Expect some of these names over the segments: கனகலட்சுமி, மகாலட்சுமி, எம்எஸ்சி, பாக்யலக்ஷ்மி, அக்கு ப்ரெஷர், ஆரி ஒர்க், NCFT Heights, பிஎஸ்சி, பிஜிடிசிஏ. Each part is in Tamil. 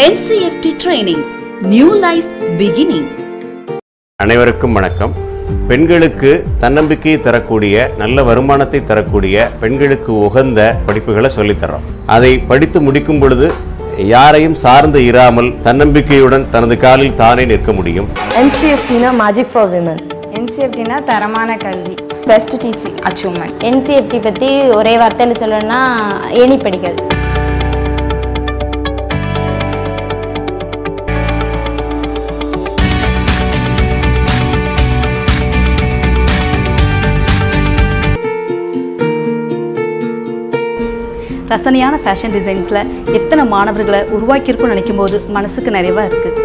NCFT training, new life beginning. அனைவருக்கும் வணக்கம். பெண்களுக்கு தன்னம்பிக்கையை தரக்கூடிய, நல்ல வருமானத்தை தரக்கூடிய, பெண்களுக்கு உகந்த படிப்புகளை சொல்லித்தரோம். அதை படித்து முடிக்கும் பொழுது யாரையும் சார்ந்து இராமல் தன்னம்பிக்கையுடன் தனது காலில் தானே நிற்க முடியும். NCFT-னா magic for women. NCFT-னா தரமான கல்வி. Best teaching achievement. NCFT பத்தி ஒரே வார்த்தையில சொல்லணும்னா ஏணி படிகள். ரசனையான ஃபேஷன் டிசைன்ஸில் எத்தனை மாணவர்களை உருவாக்கியிருக்கும்னு நினைக்கும் போது மனசுக்கு நிறைவாக இருக்குது.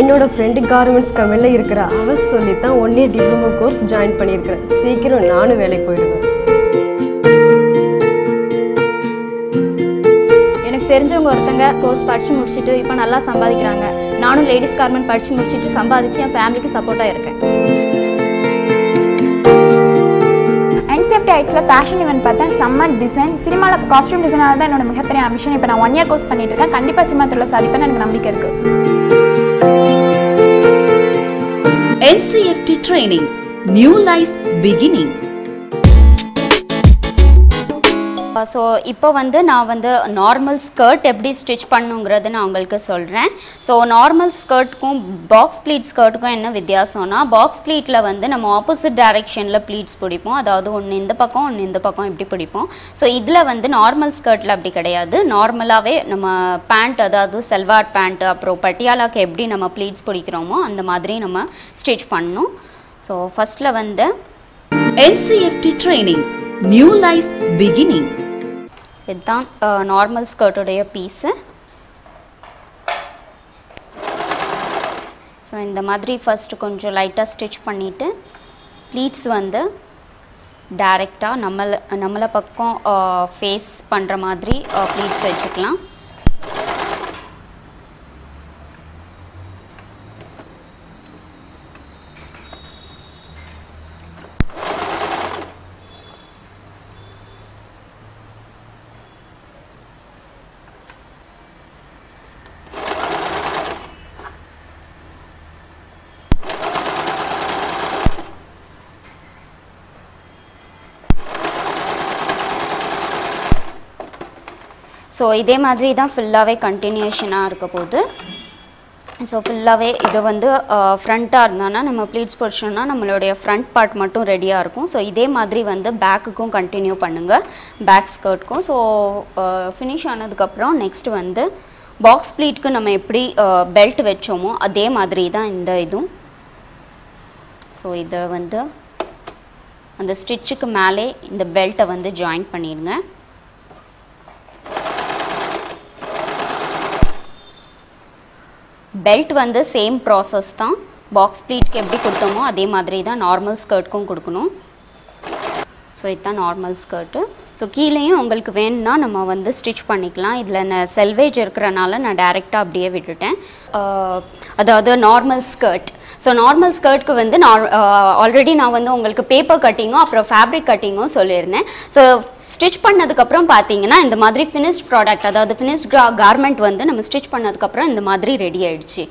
என்னோட ஃப்ரெண்டு கார்மெண்ட்ஸ் கம்பெனியில் இருக்கிற அவள் சொல்லித்தான் 1 year டிப்ளமோ கோர்ஸ் ஜாயின் பண்ணியிருக்கிறேன். சீக்கிரம் நானும் வேலைக்கு போயிடுவேன். எனக்கு தெரிஞ்சவங்க ஒருத்தங்க கோர்ஸ் படித்து முடிச்சுட்டு இப்போ நல்லா சம்பாதிக்கிறாங்க. நானும் லேடிஸ் கார்மெண்ட் படித்து முடிச்சுட்டு சம்பாதிச்சு என் ஃபேமிலிக்கு சப்போர்ட்டாக இருக்கேன். NCFT Heights-ல ஃபேஷன் ஈவென்ட் பார்த்தேன். சம்மர் டிசைன், சினிமாவில் காஸ்டியூம் டிசைனாக தான் என்னோட மிகப்பெரிய ஆம்பிஷன். இப்போ நான் 1 year கோர்ஸ் பண்ணிட்டு இருக்கேன். கண்டிப்பாக சினிமாவில் சாதிப்பேன்னு எனக்கு நம்பிக்கை இருக்கு. NCFT training, new life beginning. So இப்போ நான் நார்மல் ஸ்கர்ட் எப்படி ஸ்டிச் பண்ணுங்கிறது நான் உங்களுக்கு சொல்கிறேன். ஸோ நார்மல் ஸ்கர்ட்டுக்கும் பாக்ஸ் ப்ளீட் ஸ்கர்ட்டுக்கும் என்ன வித்தியாசம்னா, பாக்ஸ் ப்ளீட்டில் நம்ம ஆப்போசிட் டைரெக்ஷனில் ப்ளீட்ஸ் பிடிப்போம். அதாவது ஒன்று இந்த பக்கம் ஒன்று இந்த பக்கம் இப்படி பிடிப்போம். ஸோ இதில் நார்மல் ஸ்கர்ட்டில் அப்படி கிடையாது. நார்மலாகவே நம்ம பேண்ட், அதாவது செல்வார் பேண்ட், அப்புறம் பட்டியாலாக்கு எப்படி நம்ம ப்ளீட்ஸ் பிடிக்கிறோமோ அந்த மாதிரி நம்ம ஸ்டிச் பண்ணணும். ஸோ ஃபஸ்ட்டில் NCFT training, new life beginning. இதுதான் நார்மல் ஸ்கர்ட்டுடைய பீஸு. ஸோ இந்த மாதிரி ஃபஸ்ட்டு கொஞ்சம் லைட்டாக ஸ்டிச் பண்ணிவிட்டு ப்ளீட்ஸ் டைரெக்டாக நம்மளை பக்கம் ஃபேஸ் பண்ணுற மாதிரி ப்ளீட்ஸ் வச்சுக்கலாம். ஸோ இதே மாதிரி தான் ஃபுல்லாகவே கண்டினியூஷனாக இருக்க போகுது. ஸோ ஃபுல்லாகவே இது ஃப்ரண்ட்டாக இருந்தானா நம்ம ப்ளீட்ஸ் பிடிச்சோன்னா நம்மளுடைய ஃப்ரண்ட் பார்ட் மட்டும் ரெடியாக இருக்கும். ஸோ இதே மாதிரி பேக்குக்கும் கண்டினியூ பண்ணுங்கள், பேக் ஸ்கர்ட்டுக்கும். ஸோ ஃபினிஷ் ஆனதுக்கப்புறம் நெக்ஸ்ட் பாக்ஸ் ப்ளீட்க்கு நம்ம எப்படி பெல்ட் வச்சோமோ அதே மாதிரி தான் இந்த இதுவும். ஸோ இதை அந்த ஸ்டிச்சுக்கு மேலே இந்த பெல்ட்டை ஜாயின் பண்ணிடுங்க. பெல்ட் சேம் ப்ராசஸ் தான். பாக்ஸ் ப்ளீட்க்கு எப்படி கொடுத்தோமோ அதே மாதிரி தான் நார்மல் ஸ்கர்ட்டுக்கும் கொடுக்கணும். ஸோ இதுதான் நார்மல் ஸ்கர்ட்டு. ஸோ கீழேயும் உங்களுக்கு வேணும்னா நம்ம ஸ்டிச் பண்ணிக்கலாம். இதில் நான் செல்வேஜ் இருக்கிறனால நான் டைரெக்டாக அப்படியே விட்டுட்டேன். அதாவது நார்மல் ஸ்கர்ட். ஸோ நார்மல் ஸ்கர்ட்டுக்கு நான் ஆல்ரெடி உங்களுக்கு பேப்பர் கட்டிங்கும் அப்புறம் ஃபேப்ரிக் கட்டிங்கும் சொல்லியிருந்தேன். ஸோ ஸ்டிச் பண்ணதுக்கப்புறம் பார்த்தீங்கன்னா இந்த மாதிரி ஃபினிஷ்ட் ப்ராடக்ட், அதாவது ஃபினிஷ்ட் கார்மெண்ட் நம்ம ஸ்டிச் பண்ணதுக்கப்புறம் இந்த மாதிரி ரெடி ஆகிடுச்சு.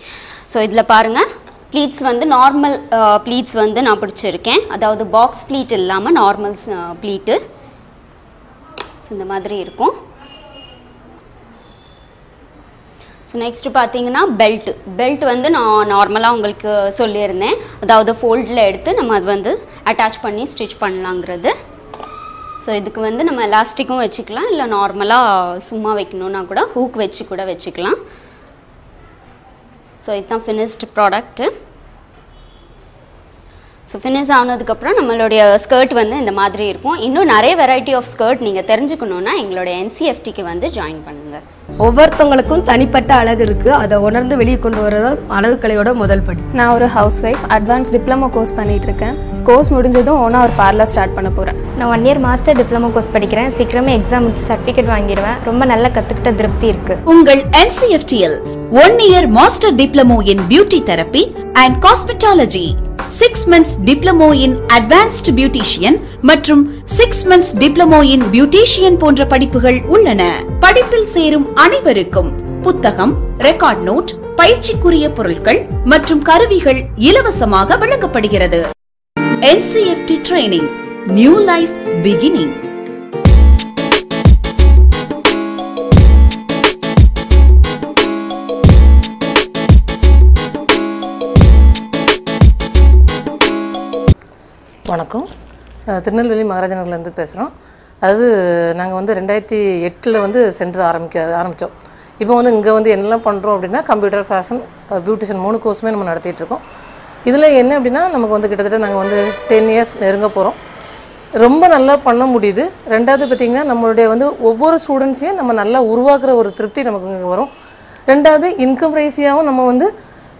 ஸோ இதில் பாருங்கள், ப்ளீட்ஸ் நார்மல் ப்ளீட்ஸ் நான் பிடிச்சிருக்கேன். அதாவது பாக்ஸ் ப்ளீட் இல்லாமல் நார்மல் ப்ளீட்டு. ஸோ இந்த மாதிரி இருக்கும். ஸோ நெக்ஸ்ட்டு பார்த்தீங்கன்னா பெல்ட்டு. பெல்ட் நான் நார்மலாக உங்களுக்கு சொல்லியிருந்தேன். அதாவது ஃபோல்டில் எடுத்து நம்ம அது அட்டாச் பண்ணி ஸ்டிச் பண்ணலாங்கிறது. ஸோ இதுக்கு நம்ம எலாஸ்டிக்கும் வச்சுக்கலாம், இல்லை நார்மலாக சும்மா வைக்கணுன்னா கூட ஹூக் வச்சு கூட வச்சுக்கலாம். ஸோ இதுதான் ஃபினிஷ்டு ப்ராடக்ட்டு. So finish ஆனதுக்கு அப்புறம் நம்மளுடைய ஸ்கர்ட் வந்து இந்த மாதிரி இருக்கும். இன்னும் நிறைய வெரைட்டி ஆஃப் ஸ்கர்ட் நீங்க தெரிஞ்சுக்கணும்னா எங்களுடைய NCFT க்கு வந்து ஜாயின் பண்ணுங்க. ஒவ்வொருத்தங்களுக்கும் தனிப்பட்ட அழகு இருக்கு, அதை உணர்ந்து வெளியே கொண்டு வரது அழகுக்கலையோட முதல் படி. நான் ஒரு house wife, advance diploma course பண்ணிட்டு இருக்கேன். கோர்ஸ் முடிஞ்சதும் ஓனா ஒரு பார்லர் ஸ்டார்ட் பண்ண போறேன். நான் 1 year மாஸ்டர் டிப்ளமோ கோர்ஸ் படிக்கிறேன். சீக்கிரமே எக்ஸாம் முடிச்சு சர்டிஃபிகேட் வாங்கிடுவேன். ரொம்ப நல்லா கத்துக்கிட்ட திருப்தி இருக்கு. உங்கள் NCFTல் 1 year master diploma in beauty therapy and cosmetology, 6 months diploma in advanced beautician மற்றும் 6 months diploma in beautician போன்ற படிப்புகள் உள்ளன. படிப்பில் சேரும் அனைவருக்கும் புத்தகம், ரெக்கார்ட் நோட், பயிற்சிக்குரிய பொருட்கள் மற்றும் கருவிகள் இலவசமாக வழங்கப்படுகிறது. NCFT training, new life beginning. வணக்கம், திருநெல்வேலி மகாராஜநகர்லேருந்து பேசுகிறோம். அதாவது நாங்கள் வந்து 2008 வந்து சென்டர் ஆரம்பித்தோம். இப்போ வந்து இங்கே வந்து என்னெல்லாம் பண்ணுறோம் அப்படின்னா கம்ப்யூட்டர், ஃபேஷன், பியூட்டிஷியன் 3 கோர்ஸுமே நம்ம நடத்திட்டுருக்கோம். இதில் என்ன அப்படின்னா நமக்கு வந்து கிட்டத்தட்ட நாங்கள் வந்து 10 years நெருங்க போகிறோம். ரொம்ப நல்லா பண்ண முடியுது. ரெண்டாவது பார்த்திங்கன்னா நம்மளுடைய வந்து ஒவ்வொரு ஸ்டூடெண்ட்ஸையும் நம்ம நல்லா உருவாக்குற ஒரு திருப்தி நமக்கு இங்கே வரும். ரெண்டாவது இன்கம் ரைஸியாகவும் நம்ம வந்து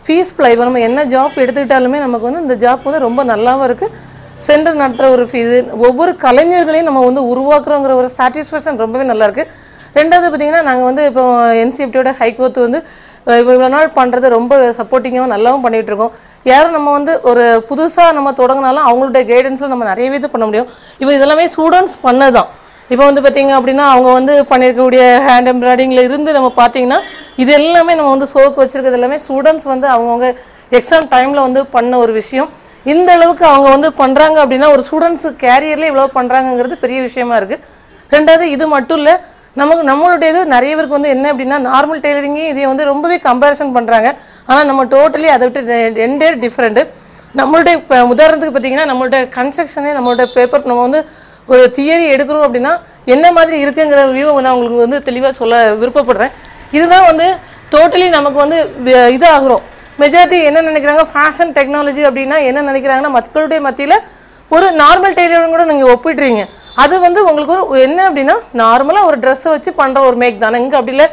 ஃபீஸ் ப்ளை நம்ம என்ன ஜாப் எடுத்துக்கிட்டாலுமே நமக்கு வந்து இந்த ஜாப் வந்து ரொம்ப நல்லாவும் இருக்குது. சென்டர் நடத்துகிற ஒரு ஃபீது ஒவ்வொரு கலைஞர்களையும் நம்ம வந்து உருவாக்குறோங்கிற ஒரு சாட்டிஸ்ஃபேக்ஷன் ரொம்பவே நல்லாயிருக்கு. ரெண்டாவது பார்த்திங்கன்னா நாங்கள் வந்து இப்போ NCFTயோட ஹைகோர்த்து வந்து இவ்வளோ நாள் பண்ணுறது ரொம்ப சப்போர்ட்டிங்காகவும் நல்லாவும் பண்ணிகிட்ருக்கோம். யாரும் நம்ம வந்து ஒரு புதுசாக நம்ம தொடங்கினாலும் அவங்களுடைய கைடன்ஸில் நம்ம நிறையவே இது பண்ண முடியும். இப்போ இதெல்லாமே ஸ்டூடெண்ட்ஸ் பண்ணது தான். இப்போ வந்து பார்த்திங்க அப்படின்னா அவங்க வந்து பண்ணியிருக்கக்கூடிய ஹேண்ட் எம்ப்ராய்டிங்கில் இருந்து நம்ம பார்த்திங்கன்னா இது எல்லாமே நம்ம வந்து சோக்கு வச்சுருக்கிறது எல்லாமே ஸ்டூடெண்ட்ஸ் வந்து அவங்கவுங்க எக்ஸாம் டைமில் வந்து பண்ண ஒரு விஷயம். இந்த அளவுக்கு அவங்க வந்து பண்ணுறாங்க அப்படின்னா ஒரு ஸ்டூடெண்ட்ஸு கேரியர்லேயே இவ்வளோ பண்ணுறாங்கங்கிறது பெரிய விஷயமா இருக்குது. ரெண்டாவது இது மட்டும் இல்லை, நமக்கு நம்மளுடைய இது நிறைய பேருக்கு வந்து என்ன அப்படின்னா நார்மல் டெய்லரிங்கையும் இதை வந்து ரொம்பவே கம்பேரிசன் பண்ணுறாங்க. ஆனால் நம்ம டோட்டலி அதை விட்டு ரெண்டே டிஃப்ரெண்ட்டு. நம்மளுடைய உதாரணத்துக்கு பார்த்திங்கன்னா நம்மளுடைய கன்ஸ்ட்ரக்ஷனே நம்மளோட பேப்பர் நம்ம வந்து ஒரு தியரி எடுக்கிறோம் அப்படின்னா என்ன மாதிரி இருக்குங்கிற வியூவை நான் உங்களுக்கு வந்து தெளிவாக சொல்ல விருப்பப்படுறேன். இதுதான் வந்து டோட்டலி நமக்கு வந்து இதாகிறோம். மெஜாரிட்டி என்ன நினைக்கிறாங்க, ஃபேஷன் டெக்னாலஜி அப்படின்னா என்ன நினைக்கிறாங்கன்னா மக்களுடைய மத்தியில் ஒரு நார்மல் டெய்லரிங் கூட நீங்கள் ஒப்பிடுறீங்க. அது வந்து உங்களுக்கு ஒரு என்ன அப்படின்னா நார்மலாக ஒரு ட்ரெஸ்ஸை வச்சு பண்ணுற ஒரு மேக் தானே. இங்கே அப்படி இல்லை,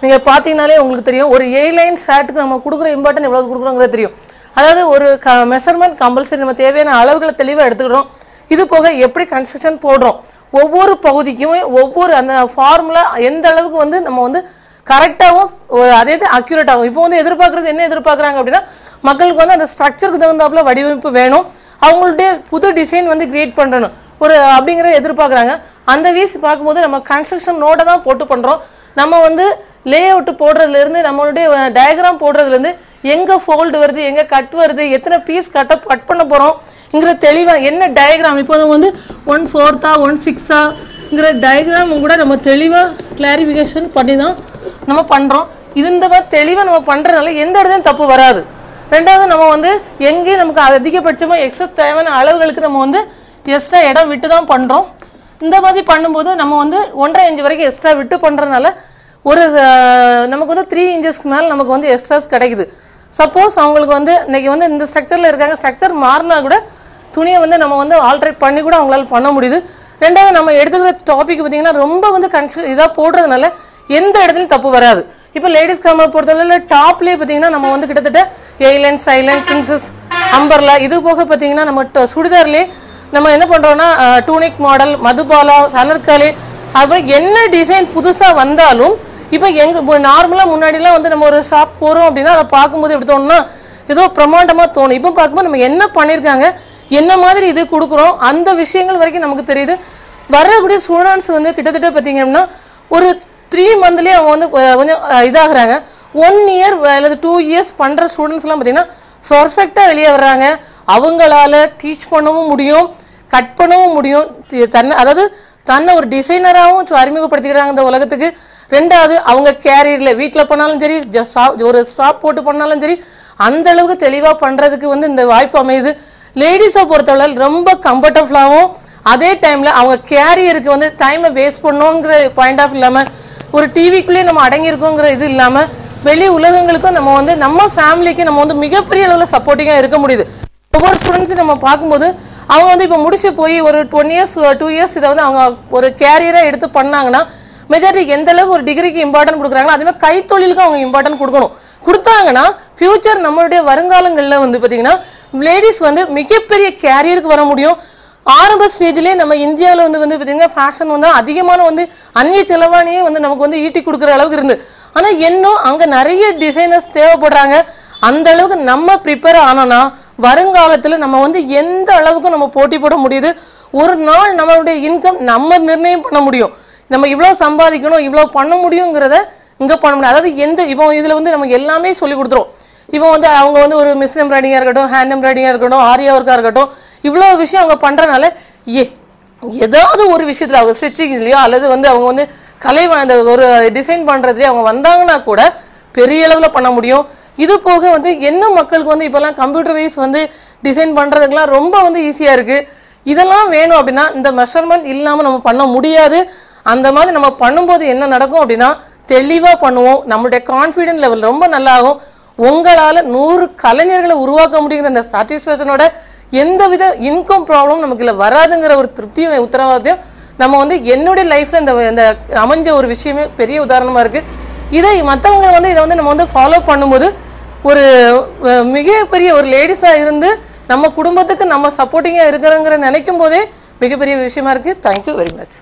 நீங்கள் பார்த்தீங்கன்னாலே உங்களுக்கு தெரியும் ஒரு A-line ஷர்ட்டுக்கு நம்ம கொடுக்குற இம்பார்ட்டன்ட் எவ்வளோ கொடுக்குறோங்கிறது தெரியும். அதாவது ஒரு மெஷர்மெண்ட் கம்பல்சரி, நம்ம தேவையான அளவுகளை தெளிவாக எடுத்துக்கிறோம். இது போக எப்படி கன்ஸ்ட்ரக்ஷன் போடுறோம், ஒவ்வொரு பகுதிக்கும் ஒவ்வொரு அந்த ஃபார்முலா எந்த அளவுக்கு வந்து நம்ம வந்து கரெக்டாகவும் அதே இது அக்யூரேட் ஆகும். இப்போ வந்து எதிர்பார்க்குறது என்ன எதிர்பார்க்குறாங்க அப்படின்னா மக்களுக்கு வந்து அந்த ஸ்ட்ரக்சருக்கு தகுந்தாப்புல வடிவமைப்பு வேணும், அவங்களுடைய புது டிசைன் வந்து கிரியேட் பண்ணணும் ஒரு அப்படிங்கிற எதிர்பார்க்குறாங்க. அந்த வீஸ் பார்க்கும்போது நம்ம கன்ஸ்ட்ரக்ஷன் நோட்டை தான் போட்டு பண்ணுறோம். நம்ம வந்து லே அவுட்டு போடுறதுலேருந்து நம்மளுடைய டயக்ராம் போடுறதுலேருந்து எங்கே ஃபோல்டு வருது, எங்கே கட் வருது, எத்தனை பீஸ் கட் பண்ண போகிறோம்ங்கிற தெளிவாக என்ன டயக்ராம். இப்போ வந்து 1/4 1/6ங்கிற டயக்ராம் கூட நம்ம தெளிவாக கிளாரிஃபிகேஷன் பண்ணி தான் நம்ம பண்ணுறோம். இந்த மாதிரி தெளிவாக நம்ம பண்ணுறதுனால எந்த இடத்துலையும் தப்பு வராது. ரெண்டாவது நம்ம வந்து எங்கேயும் நமக்கு அதிகபட்சமாக எக்ஸஸ் தேவையான அளவுகளுக்கு நம்ம வந்து எக்ஸ்ட்ரா இடம் விட்டு தான் பண்ணுறோம். இந்த மாதிரி பண்ணும்போது நம்ம வந்து 1.5 வரைக்கும் எக்ஸ்ட்ரா விட்டு பண்ணுறதுனால ஒரு நமக்கு வந்து 3 inches மேலே நமக்கு வந்து எக்ஸ்ட்ராஸ் கிடைக்குது. சப்போஸ் அவங்களுக்கு வந்து இன்றைக்கி வந்து இந்த ஸ்ட்ரக்சரில் இருக்காங்க, ஸ்ட்ரக்சர் மாறினா கூட துணியை வந்து நம்ம வந்து ஆல்ட்ரேட் பண்ணி கூட அவங்களால பண்ண முடியுது. ரெண்டாவது நம்ம எடுத்துக்கிற டாபிக் பார்த்திங்கன்னா ரொம்ப வந்து இதாக போடுறதுனால எந்த இடத்துலையும் தப்பு வராது. இப்போ லேடிஸ் கேமரா பொறுத்தவரை டாப்லேயே பார்த்திங்கன்னா நம்ம வந்து கிட்டத்தட்ட A-line, சைலைன், பின்சஸ், அம்பர்லா, இது போக பார்த்திங்கன்னா நம்ம சுடிதார்லேயே நம்ம என்ன பண்ணுறோன்னா டூனிக் மாடல், மதுபாலா, சனர்காலி, அப்புறம் என்ன டிசைன் புதுசாக வந்தாலும் இப்போ எங்கள் நார்மலாக முன்னாடிலாம் வந்து நம்ம ஒரு ஷாப் போகிறோம் அப்படின்னா அதை பார்க்கும்போது எப்படி தோணும்னா ஏதோ பிரமாண்டமாக தோணும். இப்போ பார்க்கும்போது நம்ம என்ன பண்ணியிருக்காங்க, என்ன மாதிரி இது கொடுக்குறோம், அந்த விஷயங்கள் வரைக்கும் நமக்கு தெரியுது. வரக்கூடிய ஸ்டூடெண்ட்ஸ் வந்து கிட்டத்தட்ட பார்த்திங்கன்னா ஒரு 3 monthலேயே அவங்க வந்து கொஞ்சம் இதாகிறாங்க. 1 year அல்லது 2 years பண்ணுற ஸ்டூடெண்ட்ஸ்லாம் பார்த்திங்கன்னா பர்ஃபெக்டாக வெளியே வர்றாங்க. அவங்களால டீச் பண்ணவும் முடியும், கட் பண்ணவும் முடியும். தன்னை ஒரு டிசைனராகவும் அறிமுகப்படுத்திக்கிறாங்க இந்த உலகத்துக்கு. ரெண்டாவது அவங்க கேரியரில் வீட்டில் பண்ணாலும் சரி, ஒரு ஸ்டாப் போட்டு பண்ணாலும் சரி, அந்தளவுக்கு தெளிவாக பண்ணுறதுக்கு வந்து இந்த வாய்ப்பு அமையுது. லேடிஸை பொறுத்தவரை ரொம்ப கம்ஃபர்டபுளாகவும் அதே டைமில் அவங்க கேரியருக்கு வந்து டைமை வேஸ்ட் பண்ணோங்கிற பாயிண்ட் ஆஃப் இல்லாமல் ஒரு டிவிக்குள்ளேயே நம்ம அடங்கியிருக்கோங்கிற இது இல்லாமல் வெளி உலகங்களுக்கும் நம்ம வந்து நம்ம ஃபேமிலிக்கு நம்ம வந்து மிகப்பெரிய அளவில் சப்போர்ட்டிங்காக இருக்க முடியுது. ஒவ்வொரு ஸ்டூடெண்ட்ஸும் நம்ம பார்க்கும்போது அவங்க வந்து இப்போ முடிச்சு போய் ஒரு 1 இயர்ஸ் 2 இயர்ஸ் இதை வந்து அவங்க ஒரு கேரியராக எடுத்து பண்ணாங்கன்னா மெஜாரிட்டிக்கு எந்த அளவுக்கு ஒரு டிகிரிக்கு இம்பார்ட்டன்ட் கொடுக்குறாங்களோ அதுமாதிரி கைத்தொழிலுக்கு அவங்க இம்பார்ட்டன்ட் கொடுக்கணும். கொடுத்தாங்கன்னா ஃப்யூச்சர் நம்மளுடைய வருங்காலங்களில் வந்து பார்த்திங்கன்னா லேடிஸ் வந்து மிகப்பெரிய கேரியருக்கு வர முடியும். ஆரம்ப ஸ்டேஜ்லேயே நம்ம இந்தியாவில் வந்து வந்து பார்த்திங்கன்னா ஃபேஷன் வந்து அதிகமான வந்து அந்நிய செலவானியே வந்து நமக்கு வந்து ஈட்டி கொடுக்குற அளவுக்கு இருந்து, ஆனால் இன்னும் அங்கே நிறைய டிசைனர்ஸ் தேவைப்படுறாங்க. அந்த அளவுக்கு நம்ம ப்ரிப்பேர் ஆனோன்னா வருங்காலத்தில் நம்ம வந்து எந்த அளவுக்கு நம்ம போட்டி போட முடியுது, ஒரு நாள் நம்மளுடைய இன்கம் நம்ம நிர்ணயம் பண்ண முடியும். நம்ம இவ்வளோ சம்பாதிக்கணும், இவ்வளோ பண்ண முடியுங்கிறத இங்கே பண்ண முடியாது. அதாவது எந்த இப்போ இதில் வந்து நமக்கு எல்லாமே சொல்லி கொடுத்துரும். இப்போ வந்து அவங்க வந்து ஒரு மிஷின் எம்ப்ராய்டிங்காக இருக்கட்டும், ஹேண்ட் எம்ப்ராய்டிங்காக இருக்கட்டும், ஆரி ஒர்க்காக இருக்கட்டும், இவ்வளோ விஷயம் அவங்க பண்ணுறனால ஏதாவது ஒரு விஷயத்தில் அவங்க ஸ்டிச்சிங்லேயோ அல்லது வந்து அவங்க வந்து கலை அந்த ஒரு டிசைன் பண்ணுறதுலேயே அவங்க வந்தாங்கன்னா கூட பெரிய அளவில் பண்ண முடியும். இது போக வந்து என்ன மக்களுக்கு வந்து இப்போல்லாம் கம்ப்யூட்டர் வைஸ் வந்து டிசைன் பண்ணுறதுக்கெலாம் ரொம்ப வந்து ஈஸியாக இருக்குது. இதெல்லாம் வேணும் அப்படின்னா இந்த மெஷர்மெண்ட் இல்லாமல் நம்ம பண்ண முடியாது. அந்த மாதிரி நம்ம பண்ணும்போது என்ன நடக்கும் அப்படின்னா தெளிவாக பண்ணுவோம், நம்மளுடைய கான்ஃபிடென்ட் லெவல் ரொம்ப நல்லாகும். உங்களால் 100 கலைஞர்களை உருவாக்க முடியுங்கிற அந்த சாட்டிஸ்ஃபேக்ஷனோட எந்தவித இன்கம் ப்ராப்ளம் நமக்கு இல்லை வராதுங்கிற ஒரு திருப்தியும் உத்தரவாதத்தையும் நம்ம வந்து என்னுடைய லைஃப்பில் இந்த அமைஞ்ச ஒரு விஷயமே பெரிய உதாரணமாக இருக்குது. இதை மற்றவங்க வந்து இதை வந்து நம்ம வந்து ஃபாலோ பண்ணும்போது ஒரு மிகப்பெரிய ஒரு லேடிஸாக இருந்து நம்ம குடும்பத்துக்கு நம்ம சப்போர்ட்டிங்காக இருக்கிறோங்கிற நினைக்கும் போதே மிகப்பெரிய விஷயமா இருக்குது. Thank you very much.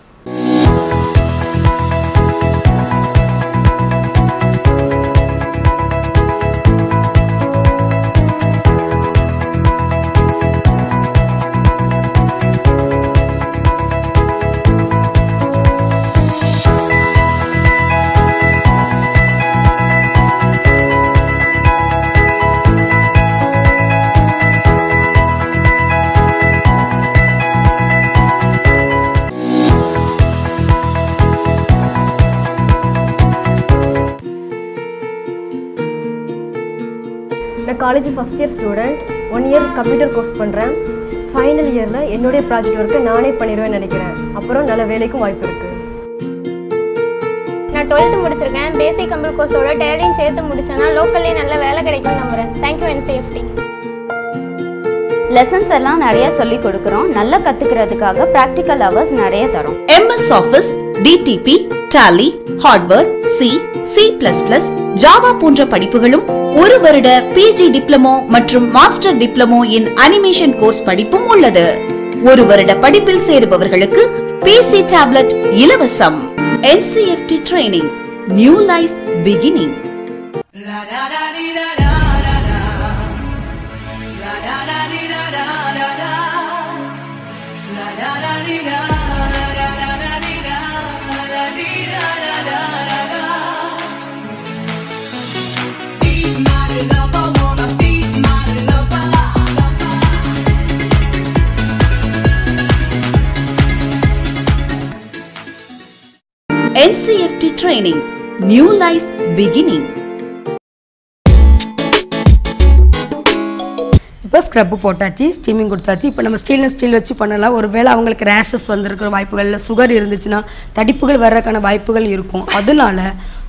College first year student, 1 year computer course பண்ணுறேன். ஃபைனல் இயரில் என்னுடைய ப்ராஜெக்ட் ஒர்க்கை நானே பண்ணிடுவேன்னு நினைக்கிறேன். அப்புறம் நல்ல வேலைக்கும் வாய்ப்பு இருக்குது. நான் 12th முடிச்சிருக்கேன். பேசிக் கம்ப்யூட்டர் கோர்ஸோட டேலியும் சேர்த்து முடிச்சேன்னா லோக்கல்லே நல்ல வேலை கிடைக்கும் நம்புகிறேன். Thank you NCFT. லெசன்ஸ் எல்லாம் நிறைய சொல்லி கொடுக்குறோம். நல்லா கற்றுக்கிறதுக்காக ப்ராக்டிக்கல் ஹவர்ஸ் நிறைய தரோம். MS office, DTP, Tally, Hardware, C, C++, Java போன்ற படிப்புகளும் 1 வருட PG டிப்ளமோ மற்றும் master diploma in animation course படிப்பும் உள்ளது. 1 வருட படிப்பில் சேருபவர்களுக்கு PC டேப்லெட் இலவசம். NCFT training, new life beginning. NCFT training, new life beginning. இப்போ ஸ்க்ரப்பு போட்டாச்சு, ஸ்டீமிங் கொடுத்தாச்சு. இப்போ நம்ம ஸ்டீல்னஸ் ஸ்டீல் வச்சு பண்ணலாம். ஒருவேளை அவங்களுக்கு ரேஷஸ் வந்திருக்கிற வாய்ப்புகள், இல்லை சுகர் இருந்துச்சுன்னா தடிப்புகள் வர்றதுக்கான வாய்ப்புகள் இருக்கும். அதனால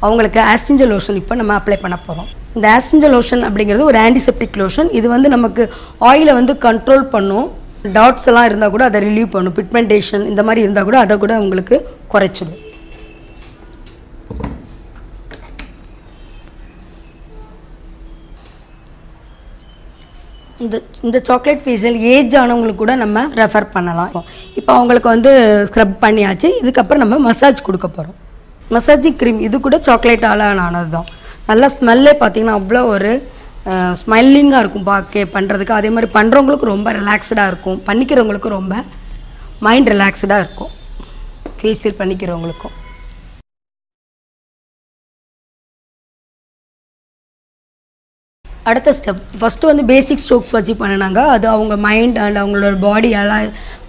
அவங்களுக்கு ஆஸ்டிஞ்சல் லோஷன் இப்போ நம்ம அப்ளை பண்ண போகிறோம். இந்த ஆஸ்டிஞ்சல் லோஷன் அப்படிங்கிறது ஒரு ஆன்டிசெப்டிக் லோஷன். இது வந்து நமக்கு ஆயிலை வந்து கண்ட்ரோல் பண்ணும். டாட்ஸ் எல்லாம் இருந்தால் கூட அதை ரிலீவ் பண்ணும். பிக்மெண்டேஷன் இந்த மாதிரி இருந்தால் கூட அதை கூட அவங்களுக்கு குறைச்சிடும். இந்த சாக்லேட் ஃபேஷியல் ஏஜ் ஆனவங்களுக்கு கூட நம்ம ரெஃபர் பண்ணலாம். இப்போ அவங்களுக்கு வந்து ஸ்க்ரப் பண்ணியாச்சு. இதுக்கப்புறம் நம்ம மசாஜ் கொடுக்க போகிறோம். மசாஜிங் க்ரீம் இது கூட சாக்லேட் ஆனது தான். நல்லா ஸ்மெல்லே பார்த்திங்கன்னா அவ்வளோ ஒரு ஸ்மைலிங்காக இருக்கும் பண்ணுறதுக்கு. அதே மாதிரி பண்ணுறவங்களுக்கு ரொம்ப ரிலாக்ஸ்டாக இருக்கும், பண்ணிக்கிறவங்களுக்கு ரொம்ப மைண்ட் ரிலாக்ஸ்டாக இருக்கும். ஃபேஷியல் பண்ணிக்கிறவங்களுக்கும் அடுத்த ஸ்டெப் ஃபஸ்ட்டு வந்து பேசிக் ஸ்ட்ரோக்ஸ் வச்சு பண்ணினாங்க. அது அவங்க மைண்ட் அண்ட் அவங்களோட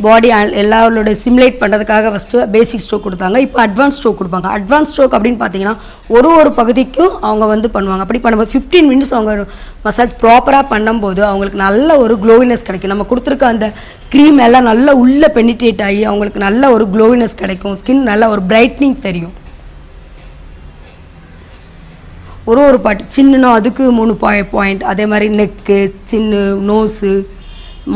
பாடி எல்லாரோட சிமுலேட் பண்ணுறதுக்காக ஃபஸ்ட்டு பேசிக் ஸ்ட்ரோக் கொடுத்தாங்க. இப்போ அட்வான்ஸ் ஸ்ட்ரோக் கொடுப்பாங்க. அட்வான்ஸ் ஸ்ட்ரோக் அப்படின்னு பார்த்தீங்கன்னா ஒரு பகுதிக்கும் அவங்க வந்து பண்ணுவாங்க. அப்படி பண்ணும்போது 15 minutes அவங்க மசாஜ் ப்ராப்பராக பண்ணும்போது அவங்களுக்கு நல்ல ஒரு க்ளோவினஸ் கிடைக்கும். நம்ம கொடுத்துருக்க அந்த க்ரீம் எல்லாம் நல்லா உள்ளே பெனிட்ரேட் ஆகி அவங்களுக்கு நல்ல ஒரு க்ளோவினஸ் கிடைக்கும். ஸ்கின் நல்லா ஒரு பிரைட்னிங் தெரியும். ஒரு பாட்டு சின்னுனா அதுக்கு 3 பாயிண்ட், அதே மாதிரி நெக்கு, சின்னு, நோஸு,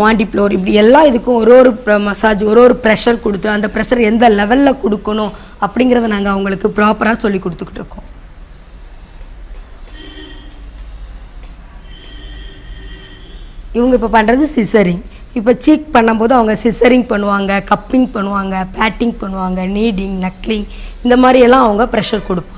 மாண்டிப்ளோர் இப்படி எல்லா இதுக்கும் ஒரு ஒரு மசாஜ் ஒரு ஒரு ப்ரெஷர் கொடுத்து அந்த ப்ரெஷர் எந்த லெவலில் கொடுக்கணும் அப்படிங்கிறத நாங்கள் அவங்களுக்கு ப்ராப்பராக சொல்லி கொடுத்துக்கிட்டு இருக்கோம். இவங்க இப்போ பண்ணுறது சிசரிங். இப்போ சீக் பண்ணும்போது அவங்க சிசரிங் பண்ணுவாங்க, கப்பிங் பண்ணுவாங்க, பேட்டிங் பண்ணுவாங்க, நீடிங், நக்லிங், இந்த மாதிரியெல்லாம் அவங்க ப்ரெஷர் கொடுப்பாங்க.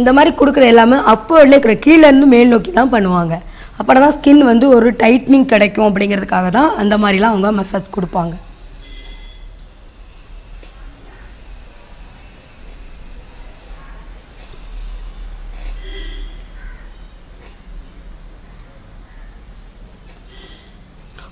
இந்த மாதிரி கொடுக்குற எல்லாமே அப்போர்ட்லேயே கிடையாது, கீழேருந்து மேல் நோக்கி தான் பண்ணுவாங்க. அப்படி தான் ஸ்கின் வந்து ஒரு டைட்னிங் கிடைக்கும். அப்படிங்கிறதுக்காக தான் அந்த மாதிரிலாம் அவங்க மசாஜ் கொடுப்பாங்க.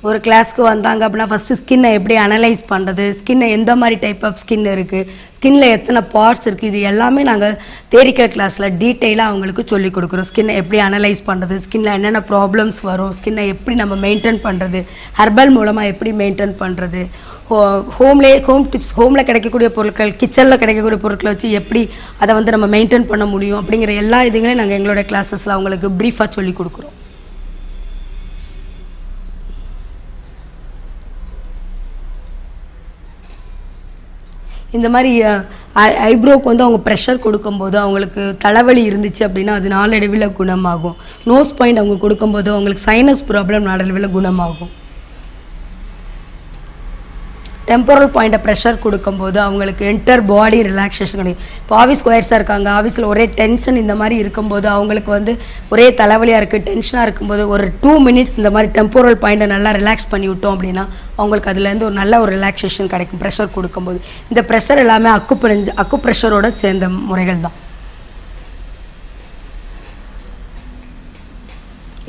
ஒரு கிளாஸ்க்கு வந்தாங்க அப்படின்னா ஃபஸ்ட்டு ஸ்கின்னை எப்படி அனலைஸ் பண்ணுறது, ஸ்கின்னை எந்த மாதிரி டைப் ஆஃப் ஸ்கின் இருக்குது, ஸ்கின்னில் எத்தனை பார்ட்ஸ் இருக்குது, இது எல்லாமே நாங்கள் தேரிக்கல் கிளாஸில் டீட்டெயிலாக அவங்களுக்கு சொல்லிக் கொடுக்குறோம். ஸ்கின்னை எப்படி அனலைஸ் பண்ணுறது, ஸ்கின்னில் என்னென்ன ப்ராப்ளம்ஸ் வரும், ஸ்கின்னை எப்படி நம்ம மெயின்டைன் பண்ணுறது, ஹெர்பல் மூலமாக எப்படி மெயின்டைன் பண்ணுறது, ஹோம்லேயே ஹோம் டிப்ஸ், ஹோமில் கிடைக்கக்கூடிய பொருட்கள், கிச்சனில் கிடைக்கக்கூடிய பொருட்களை வச்சு எப்படி அதை வந்து நம்ம மெயின்டைன் பண்ண முடியும் அப்படிங்கிற எல்லா இதுங்களையும் நாங்கள் எங்களோட கிளாஸஸில் அவங்களுக்கு ப்ரீஃபாக சொல்லிக் கொடுக்குறோம். இந்த மாதிரி ஐப்ரோவுக்கு வந்து அவங்க ப்ரெஷர் கொடுக்கும்போது அவங்களுக்கு தலைவலி இருந்துச்சு அப்படின்னா அது நாளடைவில் குணமாகும். நோஸ் பாயிண்ட் அவங்க கொடுக்கும்போது அவங்களுக்கு சைனஸ் ப்ராப்ளம் நாளடைவில் குணமாகும். டெம்பரல் பாயிண்ட்டை ப்ரெஷர் கொடுக்கும்போது அவங்களுக்கு என்டர் பாடி ரிலாக்ஸேஷன் கிடைக்கும். இப்போ ஆஃபீஸ் ஒயர்ஸாக இருக்காங்க, ஆஃபீஸில் ஒரே டென்ஷன் இந்த மாதிரி இருக்கும்போது அவங்களுக்கு வந்து ஒரே தலைவலியாக இருக்குது, டென்ஷனாக இருக்கும்போது ஒரு 2 minutes இந்த மாதிரி டெம்பரல் பாயிண்ட்டை நல்லா ரிலாக்ஸ் பண்ணி விட்டோம் அப்படின்னா அவங்களுக்கு அதுலேருந்து ஒரு நல்ல ஒரு ரிலாக்ஸேஷன் கிடைக்கும். ப்ரெஷர் கொடுக்கும்போது இந்த ப்ரெஷர் எல்லாமே அக்கு ப்ரெஷரோட சேர்ந்த முறைகள் தான்.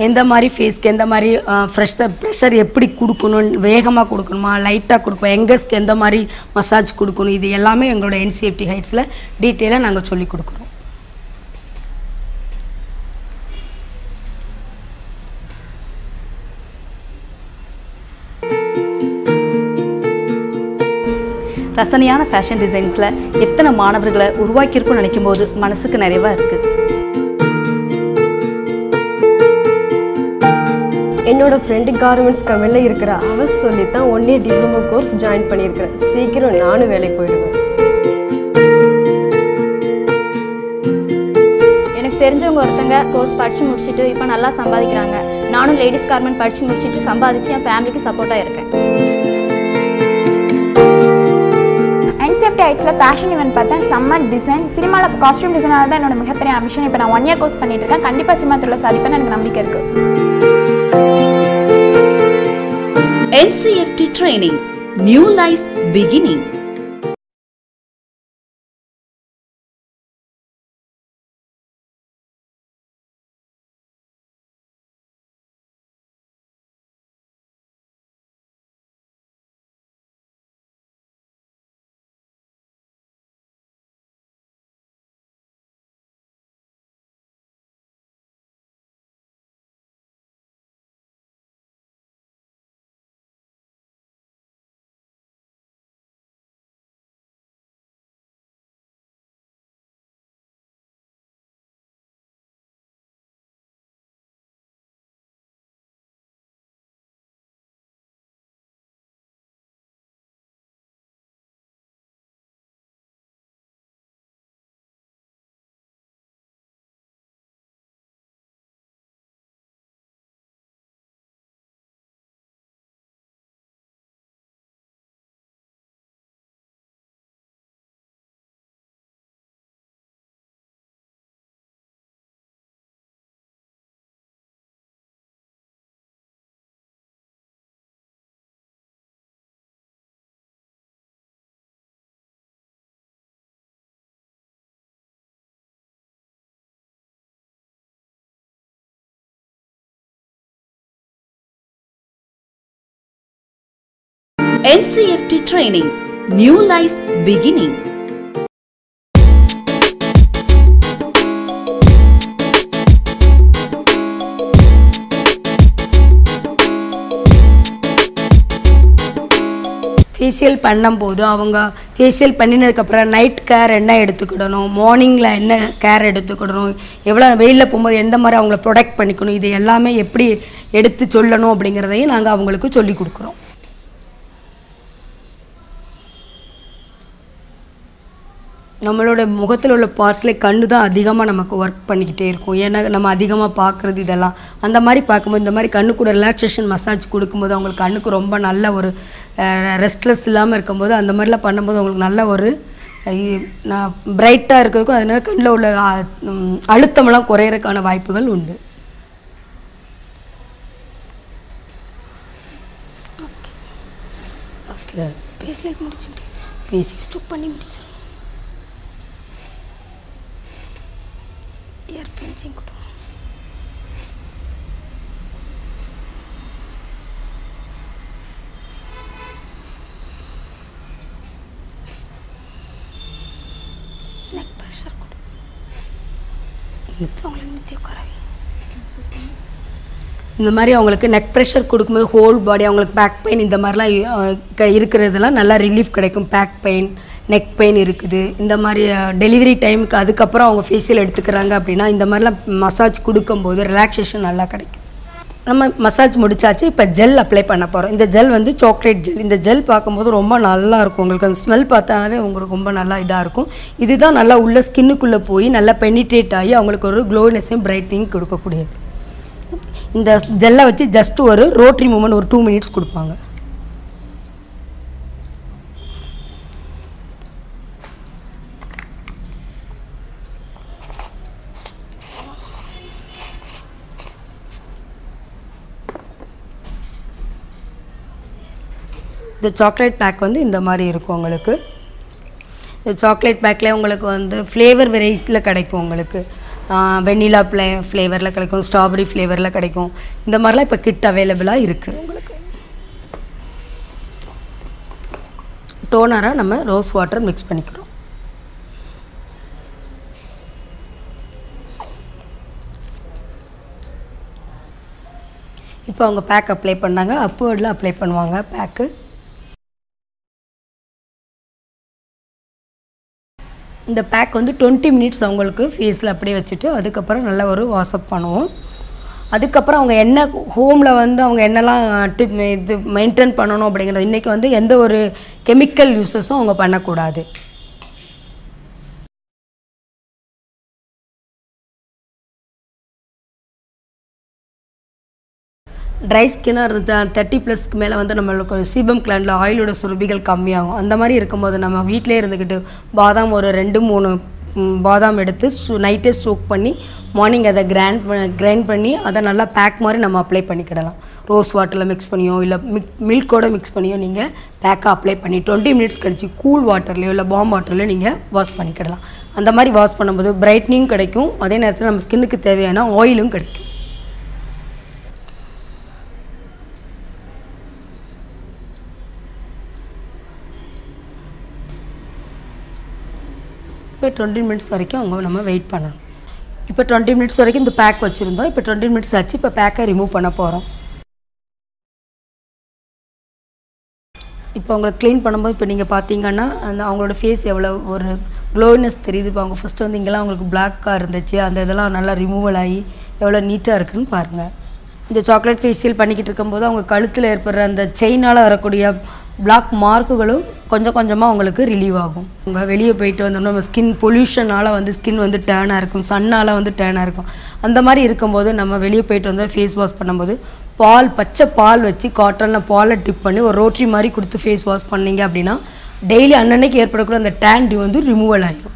எந்த மாதிரி ஃபேஸ்க்கு எந்த மாதிரி ப்ரெஷர் எப்படி கொடுக்கணும், வேகமாக கொடுக்கணுமா, லைட்டாக கொடுக்கணும், எங்கஸ்க்கு எந்த மாதிரி மசாஜ் கொடுக்கணும், இது எல்லாமே எங்களோட NCFT ஹைட்ஸில் டீட்டெயிலாக நாங்கள் சொல்லிக் கொடுக்குறோம். ரசனையான ஃபேஷன் டிசைன்ஸில் எத்தனை மாணவர்களை உருவாக்கியிருக்குன்னு நினைக்கும் போது மனசுக்கு நிறைவாக இருக்குது. என்னோட ஃப்ரெண்டு கார்மெண்ட்ஸ் கம்பெனியில் இருக்கிற அவ சொல்லித்தான் 1 year டிப்ளமோ கோர்ஸ் ஜாயின் பண்ணியிருக்கிறேன். சீக்கிரம் நானும் வேலைக்கு போயிடுவேன். எனக்கு தெரிஞ்சவங்க ஒருத்தங்க கோர்ஸ் படித்து முடிச்சுட்டு இப்போ நல்லா சம்பாதிக்கிறாங்க. நானும் லேடிஸ் கார்மெண்ட் படித்து முடிச்சுட்டு சம்பாதிச்சு என் ஃபேமிலிக்கு சப்போர்ட்டாக இருக்கேன். NCFT ஹைட்ஸில் ஃபேஷன் ஈவென்ட் பார்த்தேன், சம்மர் டிசைன், சினிமாவில் காஸ்டியூம் டிசைனாக தான் என்னோட மிகப்பெரிய ஆம்பிஷன். இப்போ நான் 1 year கோர்ஸ் பண்ணிட்டு இருக்கேன். கண்டிப்பாக சினிமா துறையில் சாதிப்பேன்னு எனக்கு நம்பிக்கை இருக்குது. NCFT training, new life beginning. NCFT training, new life beginning. Facial பண்ணும்போது அவங்க ஃபேஷியல் பண்ணினதுக்கப்புறம் நைட் கேர் என்ன எடுத்துக்கிடணும், மார்னிங்கில் என்ன கேர் எடுத்துக்கிடணும், எவ்வளோ வெயிலில் போகும்போது எந்த மாதிரி அவங்கள ப்ரொடெக்ட் பண்ணிக்கணும், இது எல்லாமே எப்படி எடுத்து சொல்லணும் அப்படிங்கிறதையும் நாங்கள் அவங்களுக்கு சொல்லி கொடுக்குறோம். நம்மளோட முகத்தில் உள்ள பார்ட்ஸில் கண்ணு தான் அதிகமாக நமக்கு ஒர்க் பண்ணிக்கிட்டே இருக்கும். ஏன்னா நம்ம அதிகமாக பார்க்குறது இதெல்லாம். அந்த மாதிரி பார்க்கும்போது இந்த மாதிரி கண்ணு கூட ரிலாக்ஸேஷன் மசாஜ் கொடுக்கும்போது அவங்களுக்கு கண்ணுக்கு ரொம்ப நல்ல ஒரு ரெஸ்ட்லெஸ் இல்லாமல் இருக்கும்போது அந்த மாதிரிலாம் பண்ணும்போது அவங்களுக்கு நல்ல ஒரு பிரைட்டாக இருக்கிறதுக்கும் அதனால கண்ணில் உள்ள அழுத்தமெல்லாம் குறையிறதுக்கான வாய்ப்புகள் உண்டு. பேசி முடிச்சு பேசி ஸ்டாப் பண்ணி முடிச்சு இயர் பென்சிங் கொடுங்க. நெக் ப்ரெஷர் கொடுங்க. அவங்களை நிறுத்தி உட்காரவை. இந்த மாதிரி அவங்களுக்கு நெக் ப்ரெஷர் கொடுக்கும்போது ஹோல் பாடி அவங்களுக்கு பேக் பெயின் இந்த மாதிரிலாம் இருக்கிறதுலாம் நல்லா ரிலீஃப் கிடைக்கும். பேக் பெயின், நெக் பெயின் இருக்குது இந்த மாதிரி டெலிவரி டைமுக்கு அதுக்கப்புறம் அவங்க ஃபேஷியல் எடுத்துக்கிறாங்க அப்படின்னா இந்த மாதிரிலாம் மசாஜ் கொடுக்கும்போது ரிலாக்ஸேஷன் நல்லா கிடைக்கும். நம்ம மசாஜ் முடிச்சாச்சு, இப்போ ஜெல் அப்ளை பண்ண போகிறோம். இந்த ஜெல் வந்து சாக்லேட் ஜெல். இந்த ஜெல் பார்க்கும்போது ரொம்ப நல்லா இருக்கும். உங்களுக்கு அந்த ஸ்மெல் பார்த்தாலே உங்களுக்கு ரொம்ப நல்லா இதாக இருக்கும். இதுதான் நல்லா உள்ள ஸ்கின்னுக்குள்ளே போய் நல்லா பெனிட்ரேட் ஆகி அவங்களுக்கு ஒரு க்ளோனஸையும் பிரைட்னிங் கொடுக்கக்கூடியது. இந்த ஜெல்லை வச்சு ஜஸ்ட் ஒரு ரோட்டரி மூமெண்ட் ஒரு 2 minutes கொடுப்பாங்க. இந்த சாக்லேட் பேக் வந்து இந்த மாதிரி இருக்கும். உங்களுக்கு இந்த சாக்லேட் பேக்கில் உங்களுக்கு வந்து ஃப்ளேவர் வெரைட்டியில் கிடைக்கும். உங்களுக்கு வெண்ணிலா ஃப்ளேவரில் கிடைக்கும், ஸ்ட்ராபெரி ஃப்ளேவரில் கிடைக்கும். இந்த மாதிரிலாம் இப்போ கிட் அவைலபிளாக இருக்குது. உங்களுக்கு டோனராக நம்ம ரோஸ் வாட்டர் மிக்ஸ் பண்ணிக்கிறோம். இப்போ அவங்க பேக் அப்ளை பண்ணாங்க, அப்வேர்டில் அப்ளை பண்ணுவாங்க பேக்கு. இந்த பேக் வந்து 20 minutes அவங்களுக்கு ஃபேஸில் அப்படியே வச்சுட்டு அதுக்கப்புறம் நல்லா ஒரு வாஷப் பண்ணுவோம். அதுக்கப்புறம் அவங்க என்ன ஹோமில் வந்து அவங்க என்னெல்லாம் இது மெயின்டைன் பண்ணணும் அப்படிங்கிறது. இன்றைக்கி வந்து எந்த ஒரு கெமிக்கல் யூஸஸும் அவங்க பண்ணக்கூடாது. ட்ரை ஸ்கின்னாக இருந்தால் 30+க்கு மேலே வந்து நம்மளுக்கு சீபம் கிளாண்டில் ஆயிலோட சுரபிகள் கம்மியாகும். அந்த மாதிரி இருக்கும்போது நம்ம வீட்டிலே இருந்துக்கிட்டு பாதாம் ஒரு 2-3 பாதாம் எடுத்து நைட்டே சோக் பண்ணி மார்னிங் அதை கிரைண்ட் பண்ணி அதை நல்லா பேக் மாதிரி நம்ம அப்ளை பண்ணிக்கிடலாம். ரோஸ் வாட்டரில் மிக்ஸ் பண்ணியோ இல்லை மில்கோடு மிக்ஸ் பண்ணியோ நீங்கள் பேக்காக அப்ளை பண்ணி 20 minutes கழிச்சு கூல் வாட்டர்லையோ இல்லை பாம் வாட்டர்லையோ நீங்கள் வாஷ் பண்ணிக்கிடலாம். அந்த மாதிரி வாஷ் பண்ணும்போது பிரைட்னிங் கிடைக்கும். அதே நேரத்தில் நம்ம ஸ்கின்னுக்கு தேவையான ஆயிலும் கிடைக்கும். இப்போ 20 minutes வரைக்கும் அவங்க நம்ம வெயிட் பண்ணணும். இப்போ 20 minutes வரைக்கும் இந்த பேக் வச்சுருந்தோம். இப்போ 20 minutes ஆச்சு. இப்போ பேக்கை ரிமூவ் பண்ண போகிறோம். இப்போ அவங்களை க்ளீன் பண்ணும்போது இப்போ நீங்கள் பார்த்தீங்கன்னா அந்த அவங்களோட ஃபேஸ் எவ்வளோ ஒரு க்ளோனஸ் தெரியுது. இப்போ அவங்க ஃபஸ்ட்டு வந்து இங்கெல்லாம் அவங்களுக்கு பிளாக்காக இருந்துச்சு, அந்த இதெல்லாம் நல்லா ரிமூவல் ஆகி எவ்வளோ நீட்டாக இருக்குதுன்னு பாருங்கள். இந்த சாக்லேட் ஃபேஷியல் பண்ணிக்கிட்டு இருக்கும்போது அவங்க கழுத்தில் ஏற்படுற அந்த செயினால் வரக்கூடிய பிளாக் மார்க்குகளும் கொஞ்சம் கொஞ்சமாக அவங்களுக்கு ரிலீவ் ஆகும். நம்ம வெளியே போயிட்டு வந்தோம்னா நம்ம ஸ்கின் பொல்யூஷனால் வந்து ஸ்கின் வந்து டேர்னாக இருக்கும், சன்னால் வந்து டேர்னாக இருக்கும். அந்த மாதிரி இருக்கும்போது நம்ம வெளியே போயிட்டு வந்தால் ஃபேஸ் வாஷ் பண்ணும்போது பால், பச்சை பால் வச்சு காட்டனில் பாலை டிப் பண்ணி ஒரு ரோட்டரி மாதிரி கொடுத்து ஃபேஸ் வாஷ் பண்ணிங்க அப்படின்னா டெய்லி அன்னன்னைக்கு ஏற்படக்கூட அந்த டேன் வந்து ரிமூவல் ஆகிடும்.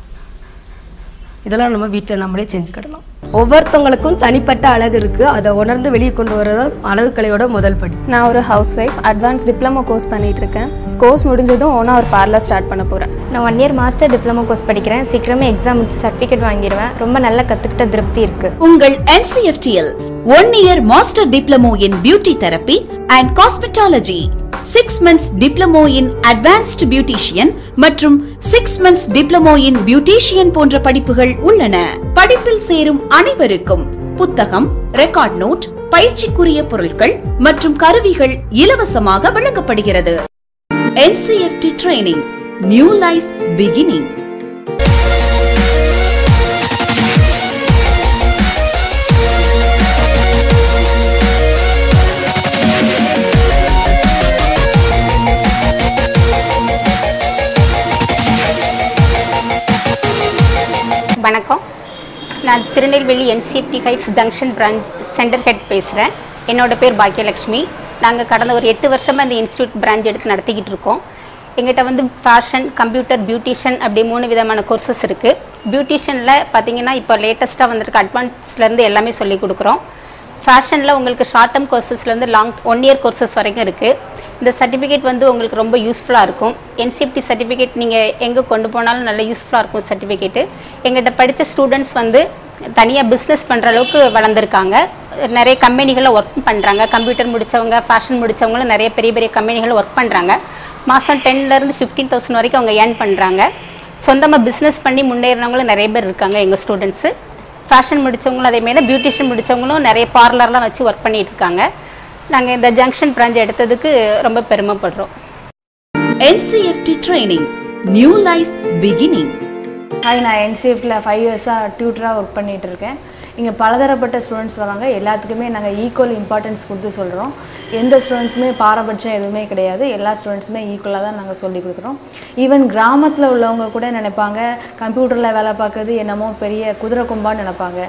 இதெல்லாம் நம்ம வீட்டில் நம்மளே செஞ்சுக்கிடலாம். ஒவ்வொருத்தவங்களுக்கும் தனிப்பட்ட அழகு இருக்குது. அதை உணர்ந்து வெளியே கொண்டு வரது அழகு கலையோட முதல் படி. நான் ஒரு house wife, advance diploma course பண்ணிட்டு இருக்கேன். கோர்ஸ் முடிஞ்சதும் ஓனா ஒரு பார்லர் ஸ்டார்ட் பண்ண போகிறேன். நான் 1 year மாஸ்டர் டிப்ளமோ கோர்ஸ் படிக்கிறேன். சீக்கிரமே எக்ஸாம் முடிச்சு சர்டிஃபிகேட் வாங்கிடுவேன். ரொம்ப நல்லா கற்றுக்கிட்ட திருப்தி இருக்குது. உங்கள் NCFTல் 1 year master diploma in beauty therapy and cosmetology, 6 months diploma in advanced beautician மற்றும் 6 months டிப்ளமோ இன் பியூட்டிஷியன் போன்ற படிப்புகள் உள்ளன. படிப்பில் சேரும் அனைவருக்கும் புத்தகம், ரெக்கார்ட் நோட், பயிற்சிக்குரிய பொருட்கள் மற்றும் கருவிகள் இலவசமாக வழங்கப்படுகிறது. NCFT training, new life beginning. வணக்கம், நான் Tirunelveli NCFT Heights junction branch centre head பேசுகிறேன். என்னோடய பேர் பாக்யலக்ஷ்மி. நாங்கள் கடந்த ஒரு 8 வருஷமாக இந்த இன்ஸ்டியூட் பிரான்ச் எடுத்து நடத்திக்கிட்டு இருக்கோம். எங்கிட்ட வந்து ஃபேஷன், கம்ப்யூட்டர், பியூட்டிஷியன் அப்படி 3 விதமான கோர்சஸ் இருக்குது. பியூட்டிஷியனில் பார்த்திங்கன்னா இப்போ லேட்டஸ்ட்டாக வந்திருக்க அட்வான்ஸ்லேருந்து எல்லாமே சொல்லிக் கொடுக்குறோம். ஃபேஷனில் உங்களுக்கு ஷார்ட் டேர்ம் கோர்சஸ்லேருந்து லாங் 1 இயர் கோர்சஸ் வரைக்கும் இருக்குது. இந்த சர்டிஃபிகேட் வந்து உங்களுக்கு ரொம்ப யூஸ்ஃபுல்லாக இருக்கும். NCFT சர்டிஃபிகேட் நீங்கள் எங்கே கொண்டு போனாலும் நல்ல யூஸ்ஃபுல்லாக இருக்கும். சர்டிஃபிகேட்டு எங்கிட்ட படித்த ஸ்டூடெண்ட்ஸ் வந்து தனியாக பிஸ்னஸ் பண்ணுற அளவுக்கு வளர்ந்துருக்காங்க. நிறைய கம்பெனிகளில் ஒர்க் பண்ணுறாங்க. கம்ப்யூட்டர் முடித்தவங்க, ஃபேஷன் முடித்தவங்களும் நிறைய பெரிய பெரிய கம்பெனிகளில் ஒர்க் பண்ணுறாங்க. மாதம் 10,000லேருந்து 15,000 வரைக்கும் அவங்க ஏர்ன் பண்ணுறாங்க. சொந்தமாக பிஸ்னஸ் பண்ணி முன்னேறினவங்களும் நிறைய பேர் இருக்காங்க எங்கள் ஸ்டூடெண்ட்ஸு. ஃபேஷன் முடித்தவங்களும் அதேமாரி தான் பியூட்டிஷியன் முடித்தவங்களும் நிறைய பார்லர்லாம் வச்சு ஒர்க் பண்ணிகிட்ருக்காங்க. நாங்கள் இந்த ஜங்ஷன் பிரான்ச் எடுத்ததுக்கு ரொம்ப பெருமைப்படுறோம். NCFT training, new life beginning. Hi, நான் NCFTல 5 இயர்ஸாக டியூட்டராக ஒர்க் பண்ணிகிட்ருக்கேன். இங்கே பலதரப்பட்ட ஸ்டூடெண்ட்ஸ் வராங்க. எல்லாத்துக்குமே நாங்கள் ஈக்குவல் இம்பார்ட்டன்ஸ் கொடுத்து சொல்கிறோம். எந்த ஸ்டூடெண்ட்ஸுமே பாரபட்சம் எதுவுமே கிடையாது. எல்லா ஸ்டூடெண்ட்ஸுமே ஈக்குவலாக தான் நாங்கள் சொல்லிக் கொடுக்குறோம். ஈவன் கிராமத்தில் உள்ளவங்க கூட நினைப்பாங்க கம்ப்யூட்டரில் வேலை பார்க்குறது என்னமோ பெரிய குதிரை கொம்பான்னு நினைப்பாங்க.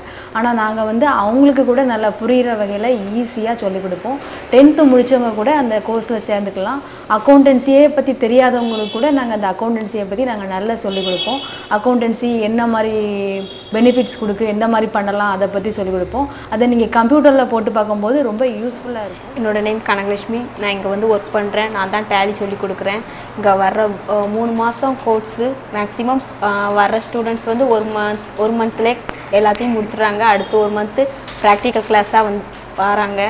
ஆனால் நாங்கள் வந்து அவங்களுக்கு கூட நல்லா புரிகிற வகையில் ஈஸியாக சொல்லிக் கொடுப்போம். 10th முடித்தவங்க கூட அந்த கோர்ஸில் சேர்ந்துக்கலாம். அக்கௌண்டன்சியை பற்றி தெரியாதவங்களுக்கு கூட நாங்கள் அந்த அக்கௌண்டன்சியை பற்றி நாங்கள் நல்லா சொல்லிக் கொடுப்போம். அக்கௌண்டன்சி என்ன மாதிரி பெனிஃபிட்ஸ் கொடுக்கு, எந்த மாதிரி பண்ணலாம், அதை பற்றி சொல்லிக் கொடுப்போம். அதை நீங்கள் கம்ப்யூட்டரில் போட்டு பார்க்கும்போது ரொம்ப யூஸ்ஃபுல்லாக இருக்கும். என்னோடய நேம் கனகலட்சுமி. நான் இங்கே வந்து ஒர்க் பண்ணுறேன். நான் தான் டேலி சொல்லிக் கொடுக்குறேன். இங்கே வர்ற 3 மாதம் கோர்ஸு மேக்ஸிமம் வர்ற ஸ்டூடெண்ட்ஸ் வந்து ஒரு மந்த்லேயே எல்லாத்தையும் முடிச்சிடுறாங்க. அடுத்து 1 மந்த்து ப்ராக்டிக்கல் கிளாஸாக வந்து வராங்க.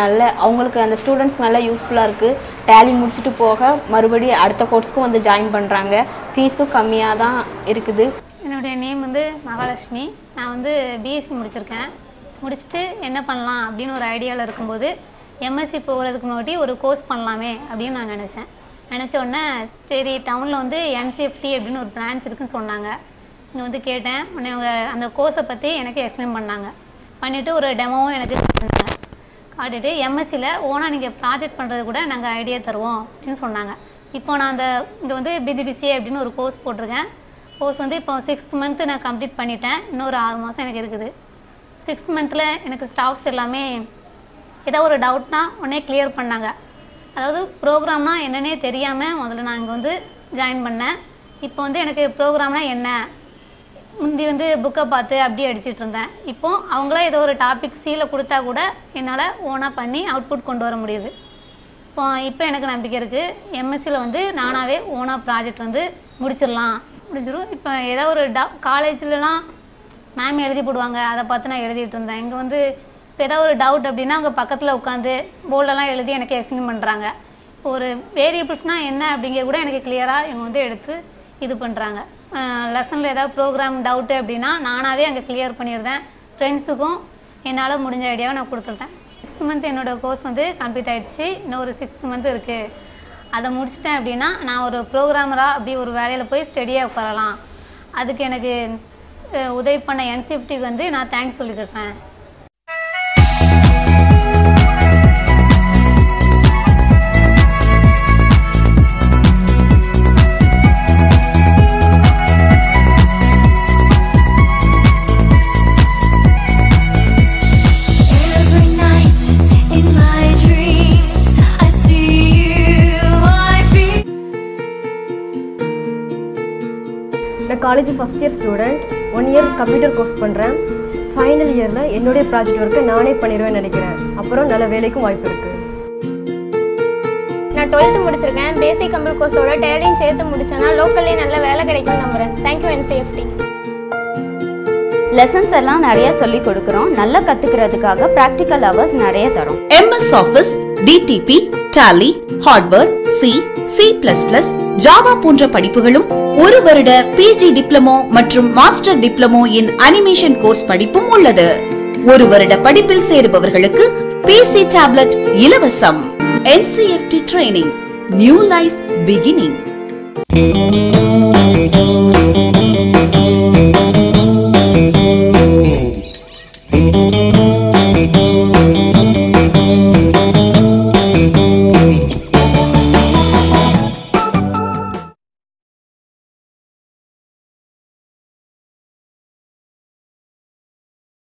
நல்ல அவங்களுக்கு அந்த ஸ்டூடெண்ட்ஸ்க்கு நல்லா யூஸ்ஃபுல்லாக இருக்குது. டேலி முடிச்சுட்டு போக மறுபடியும் அடுத்த கோர்ஸ்க்கும் வந்து ஜாயின் பண்ணுறாங்க. ஃபீஸும் கம்மியாக தான் இருக்குது. என்னுடைய நேம் வந்து மகாலட்சுமி. நான் வந்து பிஎஸ்சி முடிச்சிருக்கேன். முடிச்சுட்டு என்ன பண்ணலாம் அப்படின்னு ஒரு ஐடியாவில் இருக்கும்போது எம்எஸ்சி போகிறதுக்கு முன்னாடி ஒரு கோர்ஸ் பண்ணலாமே அப்படின்னு நான் நினச்சேன். நினச்சோடனே சரி டவுனில் வந்து NCFT அப்படின்னு ஒரு பிரான்ச் இருக்குதுன்னு சொன்னாங்க. இங்கே வந்து கேட்டேன். உடனே அவங்க அந்த கோர்ஸை பற்றி எனக்கு எக்ஸ்பிளைன் பண்ணாங்க. பண்ணிவிட்டு ஒரு டெமோவும் எனக்கு சொன்னாங்க. காட்டிட்டு எம்எஸ்சியில் ஓனாக நீங்கள் ப்ராஜெக்ட் பண்ணுறது கூட நாங்கள் ஐடியா தருவோம் அப்படின்னு சொன்னாங்க. இப்போ நான் அந்த இங்கே வந்து பிஜிடிசிஏ அப்படின்னு ஒரு கோர்ஸ் போட்டிருக்கேன். கோர்ஸ் வந்து இப்போ 6th மந்த்து நான் கம்ப்ளீட் பண்ணிட்டேன். இன்னும் ஒரு 6 மாதம் எனக்கு இருக்குது. 6th மந்த்தில் எனக்கு ஸ்டாஃப்ஸ் எல்லாமே ஏதோ ஒரு டவுட்னா உடனே கிளியர் பண்ணாங்க. அதாவது ப்ரோக்ராம்னால் என்னன்னே தெரியாமல் முதல்ல நான் இங்கே வந்து ஜாயின் பண்ணேன். இப்போ வந்து எனக்கு ப்ரோக்ராம்னால் என்ன, முந்தி வந்து புக்கை பார்த்து அப்படியே அடிச்சிட்டு இருந்தேன். இப்போது அவங்களே ஏதோ ஒரு டாபிக் சீல கொடுத்தா கூட என்னால் ஓனாக பண்ணி அவுட்புட் கொண்டு வர முடியுது. இப்போ எனக்கு நம்பிக்கை இருக்குது. எம்எஸ்சியில் வந்து நானாகவே ஓனாக ப்ராஜெக்ட் வந்து முடிச்சிடலாம், முடிஞ்சிடும். இப்போ ஏதோ ஒரு காலேஜ்லலாம் மேம் எழுதி போடுவாங்க, அதை பார்த்து நான் எழுதிட்டு இருந்தேன். இங்கே வந்து இப்போ ஏதோ ஒரு டவுட் அப்படின்னா அவங்க பக்கத்தில் உட்காந்து போர்டெல்லாம் எழுதி எனக்கு எக்ஸ்பிளைன் பண்ணுறாங்க. இப்போ ஒரு வேரியபிள்ஸ்னால் என்ன அப்படிங்கிற கூட எனக்கு கிளியராக இவங்க வந்து எடுத்து இது பண்ணுறாங்க. லெசனில் ஏதாவது ப்ரோக்ராம் டவுட்டு அப்படின்னா நானாகவே அங்கே கிளியர் பண்ணியிருந்தேன். ஃப்ரெண்ட்ஸுக்கும் என்னால் முடிஞ்ச ஐடியாவை நான் கொடுத்துருந்தேன். 6th மந்த் என்னோடய கோர்ஸ் வந்து கம்ப்ளீட் ஆகிடுச்சு. இன்னும் ஒரு 6th மந்த் இருக்குது. அதை முடிச்சிட்டேன் அப்படின்னா நான் ஒரு ப்ரோக்ராமராக அப்படி ஒரு வேலையில் போய் ஸ்டெடியாக உட்காரலாம். அதுக்கு எனக்கு உதவி பண்ண NCFTக்கு வந்து நான் தேங்க்ஸ் சொல்லிக்கிட்டேன். College first year student. 1 year computer course பண்ணுறேன். ஃபைனல் இயரில் என்னுடைய ப்ராஜெக்ட் ஒர்க்கை நானே பண்ணிடுவேன்னு நினைக்கிறேன். அப்புறம் நல்ல வேலைக்கும் வாய்ப்பு இருக்குது. நான் 12th முடிச்சிருக்கேன். பேசிக் கம்ப்யூட்டர் கோர்ஸோட டேலியும் சேர்த்து முடிச்சேன்னா லோக்கல்லேயே நல்ல வேலை கிடைக்கும்னு நம்புகிறேன். Thank you NCFT. லெசன்ஸ் எல்லாம் நிறைய சொல்லி கொடுக்குறோம். நல்லா கற்றுக்கிறதுக்காக ப்ராக்டிக்கல் ஹவர்ஸ் நிறைய தரோம். MS Office, DTP, Tally, Hardware, C, C++, Java போன்ற படிப்புகளும் 1 வருட PG டிப்ளமோ மற்றும் master diploma in animation course படிப்பும் உள்ளது. 1 வருட படிப்பில் சேருபவர்களுக்கு PC டேப்லெட் இலவசம். NCFT training, new life beginning.